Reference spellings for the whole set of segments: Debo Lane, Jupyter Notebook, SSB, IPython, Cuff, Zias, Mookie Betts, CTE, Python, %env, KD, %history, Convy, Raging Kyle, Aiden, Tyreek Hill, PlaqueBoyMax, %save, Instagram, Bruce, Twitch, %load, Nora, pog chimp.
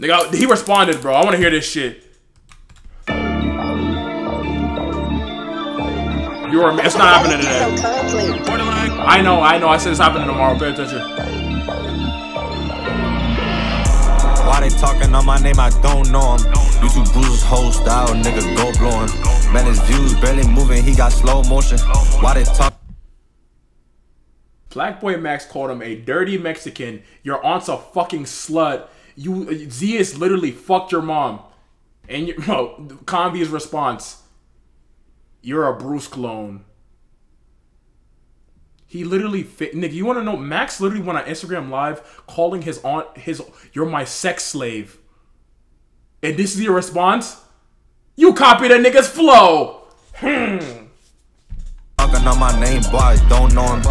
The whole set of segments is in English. Nigga, he responded, bro. I want to hear this shit. You're it's not happening today. I know. I said it's happening tomorrow. Pay attention. Why they talking on my name? I don't know him. YouTube Bruce's whole style, nigga, go blowing. Man, his views barely moving. He got slow motion. Why they talk? PlaqueBoyMax called him a dirty Mexican. Your aunt's a fucking slut. You Zias literally fucked your mom. And you know, Convy's response. You're a Bruce clone. He literally fit. Nigga, you want to know? Max literally went on Instagram Live calling his aunt you're my sex slave. And this is your response? You copied a nigga's flow. Talking on my name, boys don't know him.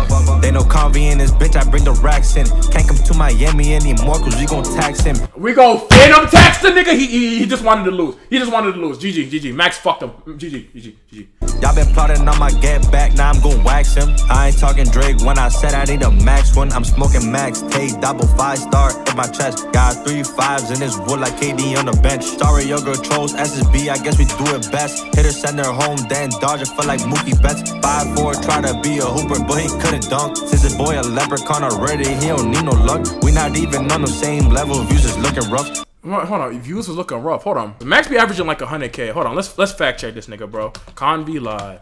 They know Convy in this bitch. I bring the racks in. Can't come to Miami anymore because we gonna tax him. We gonna fit him, tax the nigga. He just wanted to lose. He just wanted to lose. GG, GG. Max fucked him. GG, GG, GG. Y'all been plotting on my get back, now I'm gon' wax him. I ain't talking Drake when I said I need a max one. I'm smoking max, take double 5-star in my chest. Got 3 5s in this wood like KD on the bench. Sorry, your girl trolls, SSB, I guess we do it best. Hit her, send her home, then dodge it, feel like Mookie Betts. 5'4", try to be a hooper, but he couldn't dunk. Since his boy a leprechaun already, he don't need no luck. We not even on the same level, views is looking rough. Hold on, views was looking rough. Hold on, Max be averaging like 100K. Hold on, let's fact check this nigga, bro. Convy live.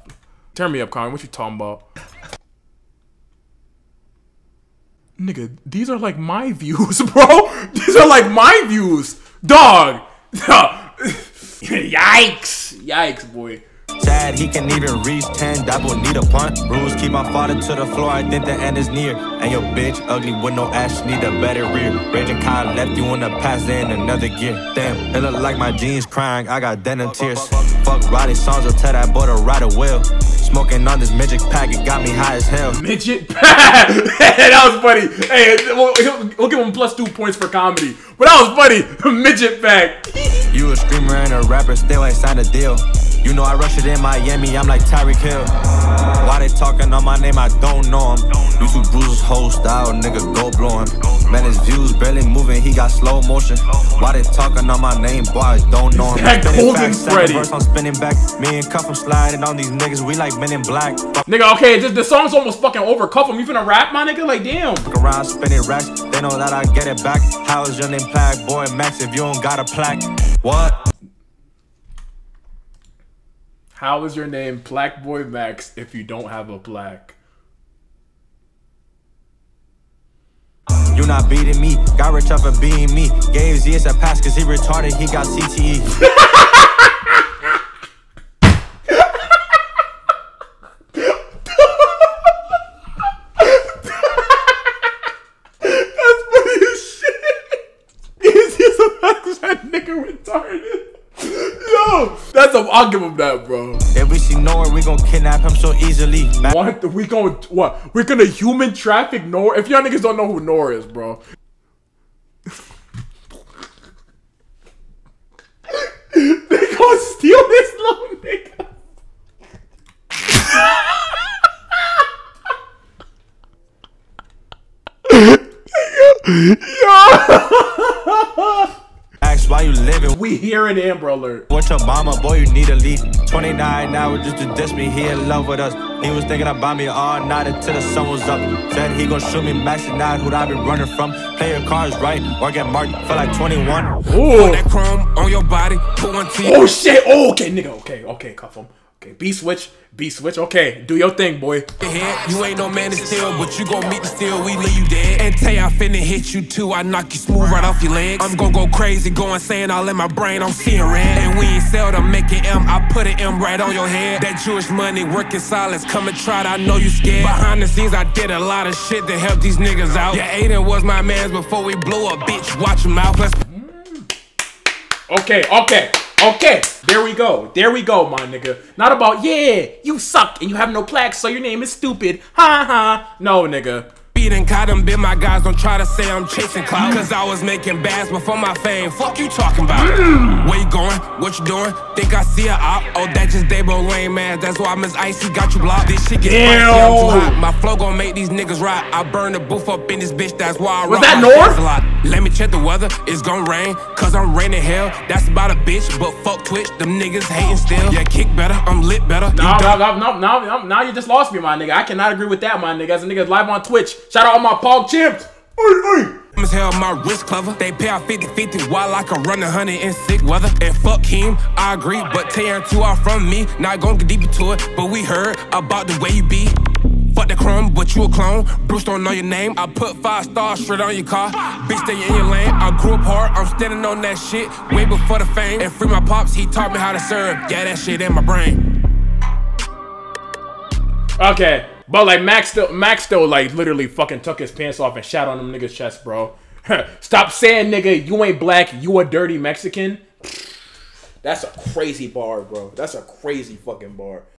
Turn me up, Convy. What you talking about? Nigga, these are like my views, bro. These are like my views, dog. Yikes, yikes, boy. Sad, he can even reach 10. Double need a punt. Bruce keep my father to the floor. I think the end is near. And your bitch ugly with no ass. Need a better rear. Raging Kyle left you in the past in another gear. Damn, it look like my jeans crying. I got denim tears. Fuck Roddy songs. I'll tell that boy to ride a wheel. Smoking on this midget pack. It got me high as hell. Midget pack. That was funny. Hey, we'll give him +2 points for comedy. But that was funny. Midget pack. You a streamer and a rapper. Still ain't signed a deal. You know I rush it in Miami, I'm like Tyreek Hill. Why they talking on my name, I don't know him. YouTube Bruce's whole style, nigga, go blowing. Man, his views barely moving, he got slow motion. Why they talking on my name, boys don't know him. That golden Freddy. I'm spinning back, me and Cuff, I'm sliding on these niggas, we like men in black. Nigga, okay, the song's almost fucking over. Cuff him, you finna rap, my nigga? Like, damn. Fuck around, spinning racks, they know that I get it back. How is your name PlaqueBoyMax if you don't got a plaque? What? How is your name PlaqueBoyMax if you don't have a plaque? You not beating me, got rich off of beating me. Gave Zias a pass cause he retarded, he got CTE. That's funny as shit. Gave Zias a pass cause that nigga retarded. Yo, that's a, I'll give him that, bro. If we see Nora, we gonna kidnap him so easily. What? We gonna what? We're gonna human traffic Nora? If y'all niggas don't know who Nora is, bro. They gonna steal this little nigga. Yo. Why you living? We hear an Amber Alert. What's your mama, boy? You need a lead. 29 hours just to diss me. He in love with us. He was thinking about me all night until the sun was up. Said he gon' shoot me, Max denied who I been running from. Play your cards right or get marked. Feel like 21. Ooh. That chrome on your body. Oh shit. Oh, okay, nigga. Okay, okay, cuff him. Okay, B switch. Okay, do your thing, boy. You ain't no man to steal, but you gon' meet the steal. We leave you dead. And Tay, I finna hit you too. I knock you smooth right off your legs. I'm gon' go crazy, go insane. All in my brain, I'm seeing red. And we ain't seldom make an M. I put an M right on your head. That Jewish money working silence, come and try it. I know you scared. Behind the scenes, I did a lot of shit to help these niggas out. Yeah, Aiden was my man's before we blew a bitch. Watch him out. Okay, okay. Okay, there we go, my nigga. Not about, yeah, you suck and you have no plaques, so your name is stupid. Ha ha. No, nigga. Be he done caught him, bit my guys. Don't try to say I'm chasing clout, cause I was making bass before my fame. Fuck you talking about? Where you going? What you doing? Think I see a op? Oh, that just Debo Lane, man. That's why Miss Icy got you blocked. This shit gets spicy, I'm too hot. My flow gon' make these niggas rot. I burn the booth up in this bitch, that's why I rock. Was that Nora? Let me check the weather, it's gon' rain, cause I'm raining hell. That's about a bitch, but fuck Twitch, them niggas hating still. Yeah, kick better, I'm lit better. No, you just lost me, my nigga. I cannot agree with that, my nigga. As a nigga live on Twitch, shout out all my pog chimps. As hell, my wrist clever. They pay out 50-50 while I can run 100 in sick weather. And fuck him, I agree, but tear two out from me. Not gon' get deeper to it, but we heard about the way you be. Fuck the crumb, but you a clone. Bruce don't know your name. I put 5 stars straight on your car. Bitch, stay in your lane. I grew up hard, I'm standing on that shit way before the fame. And free my pops, he taught me how to serve. Yeah, that shit in my brain. Okay, but like Max still like literally fucking took his pants off and shot on them niggas' chest, bro. Stop saying, nigga, you ain't black, you a dirty Mexican. That's a crazy bar, bro. That's a crazy fucking bar.